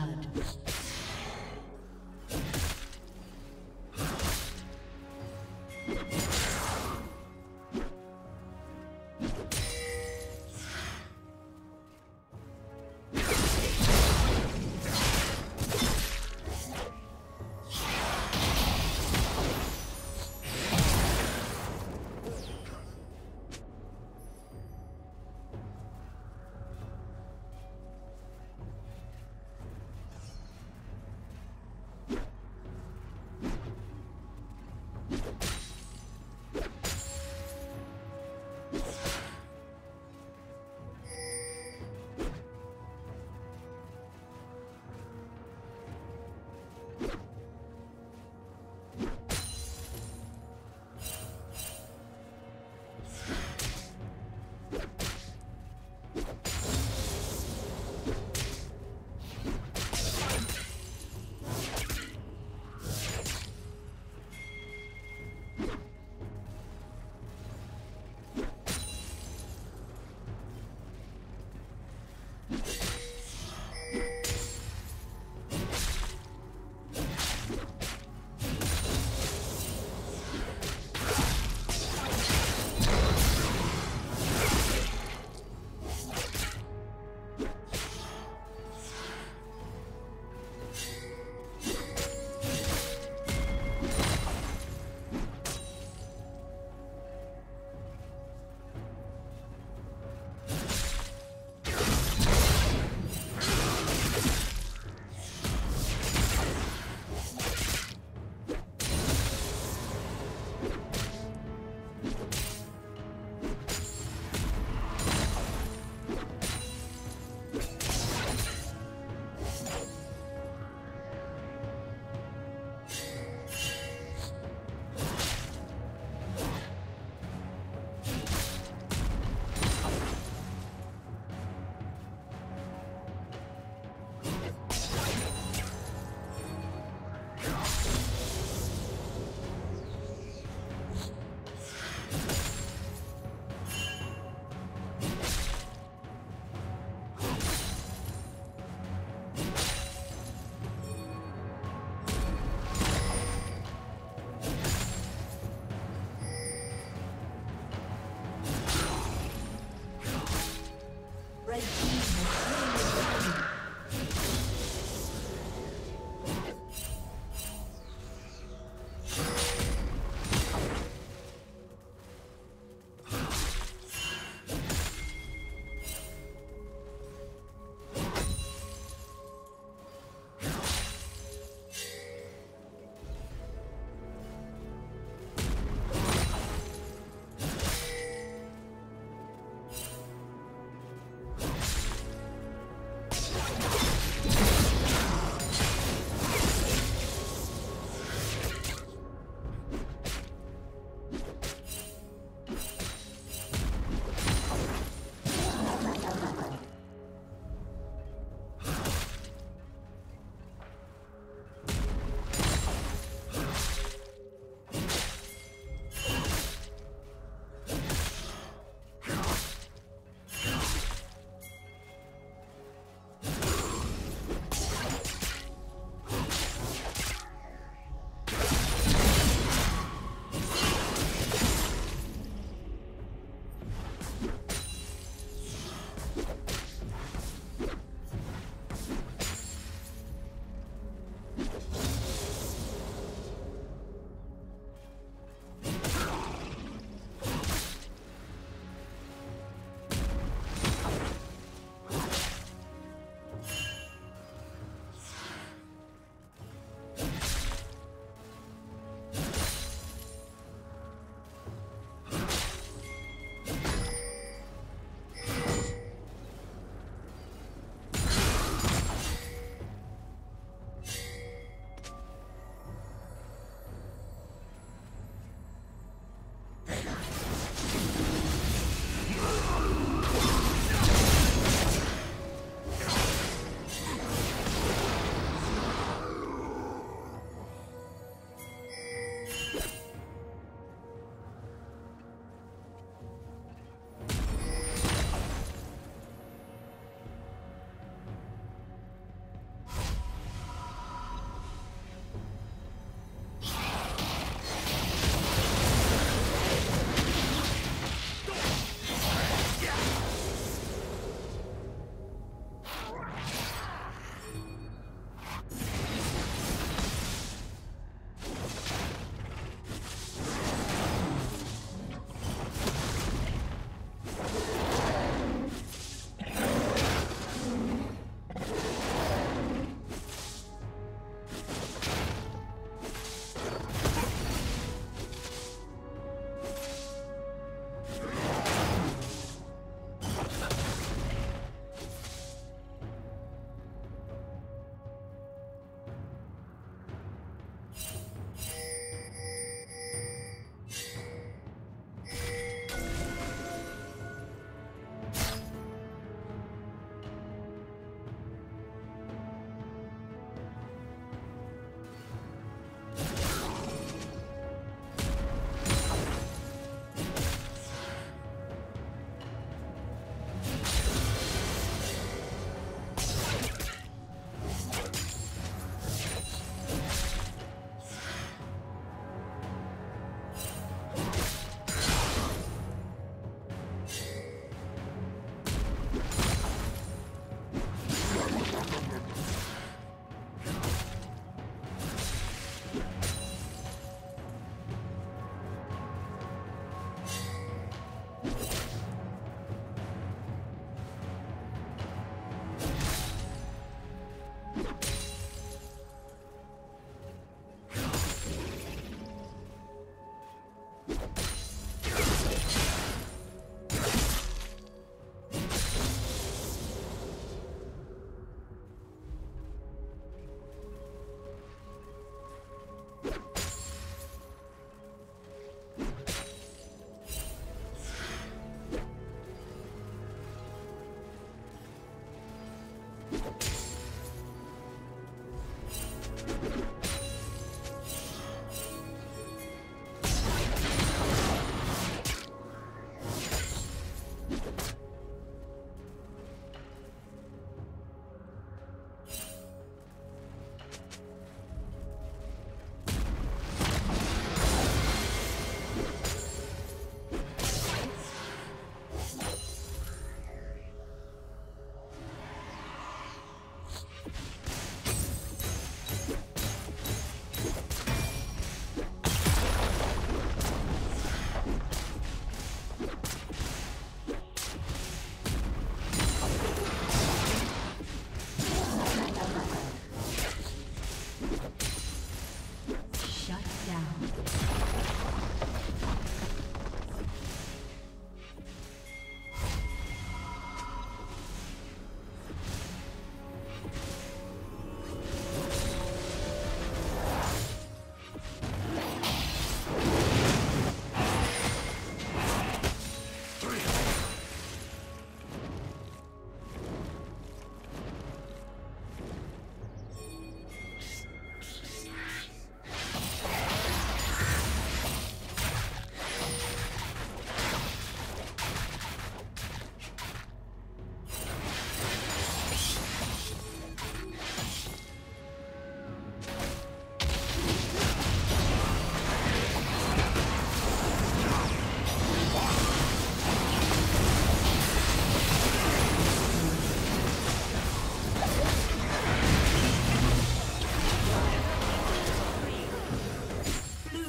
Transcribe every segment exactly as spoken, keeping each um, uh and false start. blood.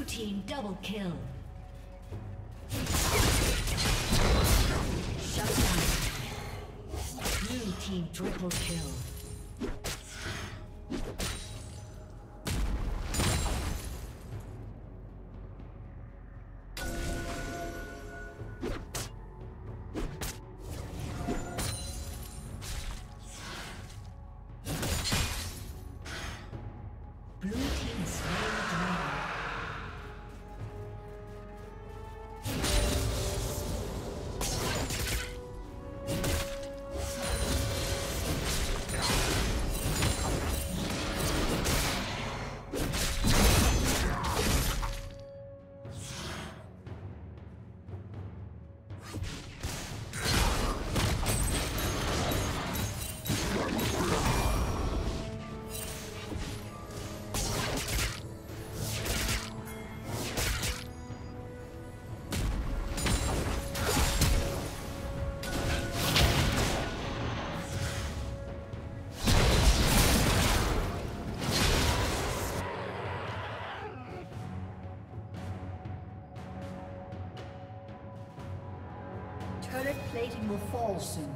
Blue team double kill. Shut down. Blue team triple kill. Turret plating will fall soon.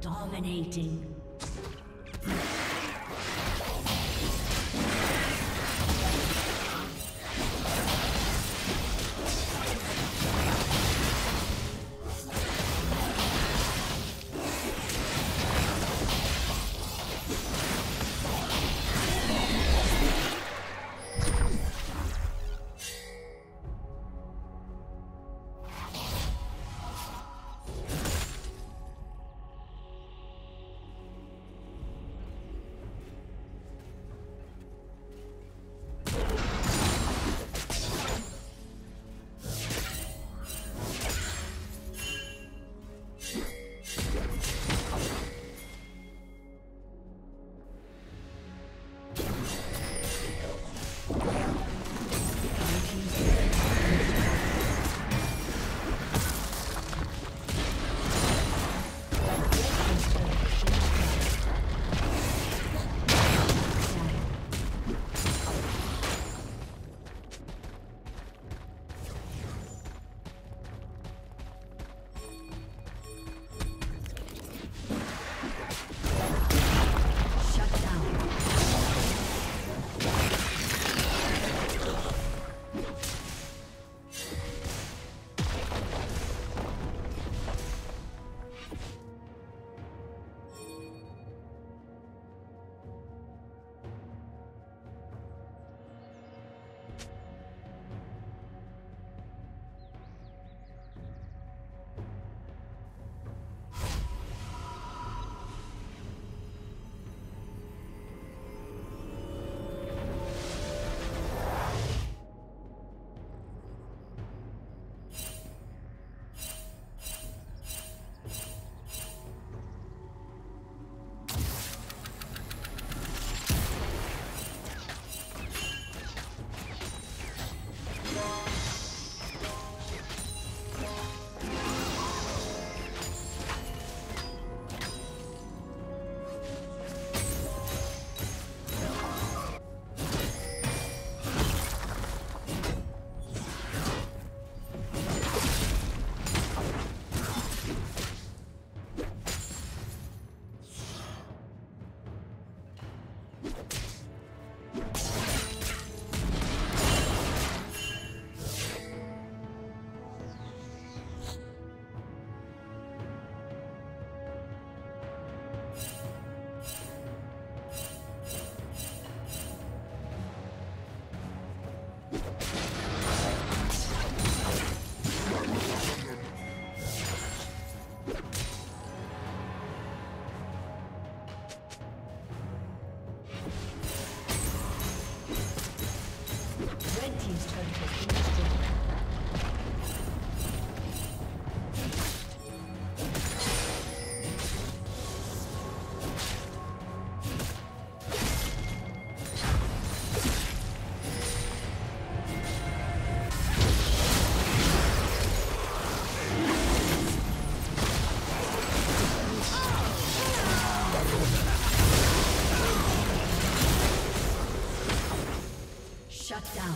Dominating. Shut down.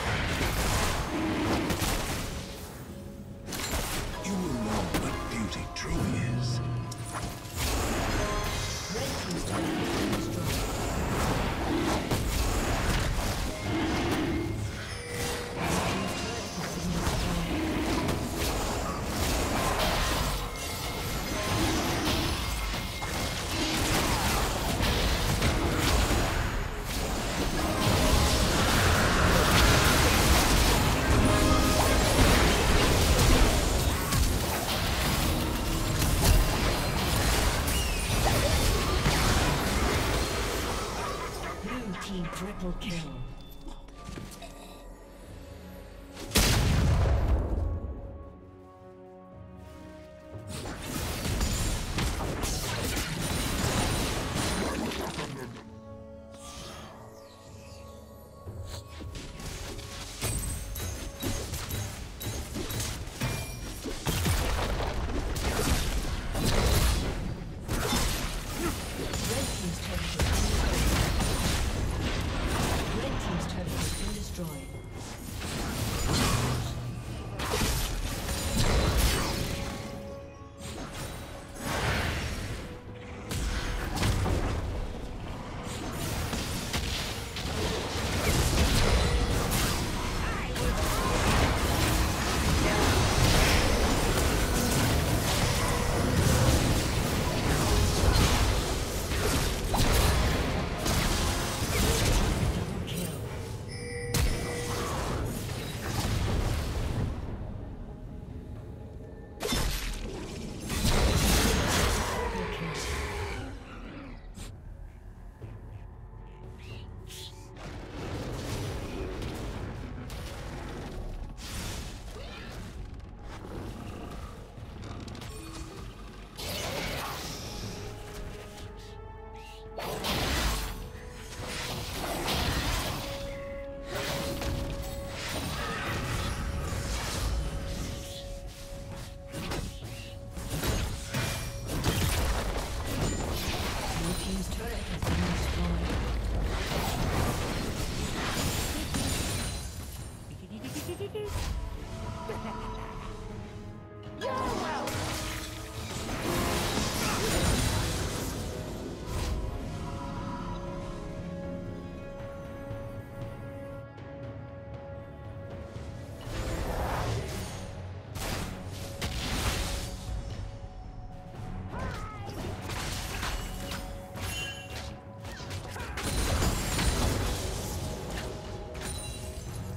Triple kill.